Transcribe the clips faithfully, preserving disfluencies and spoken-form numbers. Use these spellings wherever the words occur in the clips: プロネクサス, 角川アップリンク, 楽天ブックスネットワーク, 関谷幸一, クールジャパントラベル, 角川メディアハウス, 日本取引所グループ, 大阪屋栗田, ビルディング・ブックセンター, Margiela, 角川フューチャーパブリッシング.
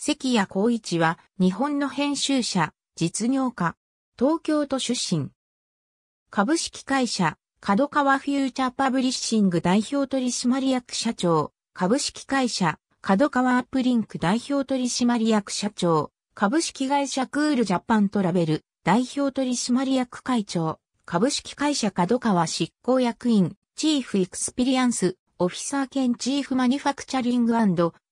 関谷幸一は日本の編集者、実業家、東京都出身。株式会社、角川フューチャーパブリッシング代表取締役社長、株式会社、角川アップリンク代表取締役社長、株式会社クールジャパントラベル代表取締役会長、株式会社角川執行役員、チーフエクスペリアンスオフィサー兼チーフマニュファクチャリング&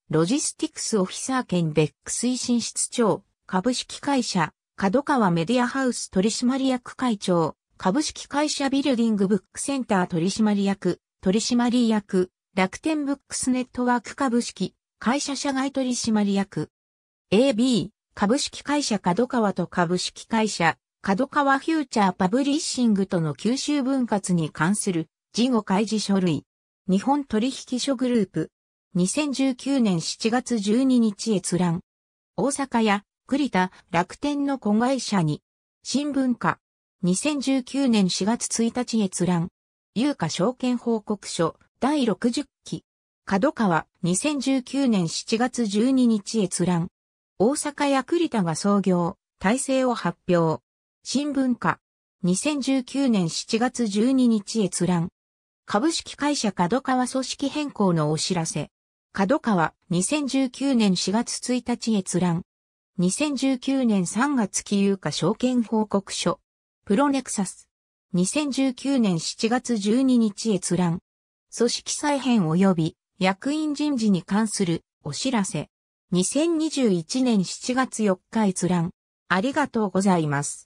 ロジスティクスオフィサー兼ベック推進室長、株式会社角川メディアハウス取締役会長、株式会社ビルディングブックセンター取締役、取締役、楽天ブックスネットワーク株式会社社外取締役 エービー 株式会社角川と株式会社角川フューチャーパブリッシングとの吸収分割に関する事後開示書類日本取引所グループにせんじゅうきゅうねんしちがつじゅうににち閲覧大阪や栗田楽天の子会社に新聞課にせんじゅうきゅうねんしがつついたち閲覧有価証券報告書だいろくじゅっき角川にせんじゅうきゅうねんしちがつじゅうににち閲覧。大阪や栗田が創業、体制を発表。新聞課にせんじゅうきゅうねんしちがつじゅうににち閲覧。株式会社角川組織変更のお知らせ。角川にせんじゅうきゅうねんしがつついたち閲覧。にせんじゅうきゅうねんさんがつ期有価証券報告書。プロネクサス。にせんじゅうきゅうねんしちがつじゅうににち閲覧。組織再編及び役員人事に関するお知らせ。にせんにじゅういちねんしちがつよっか閲覧。ありがとうございます。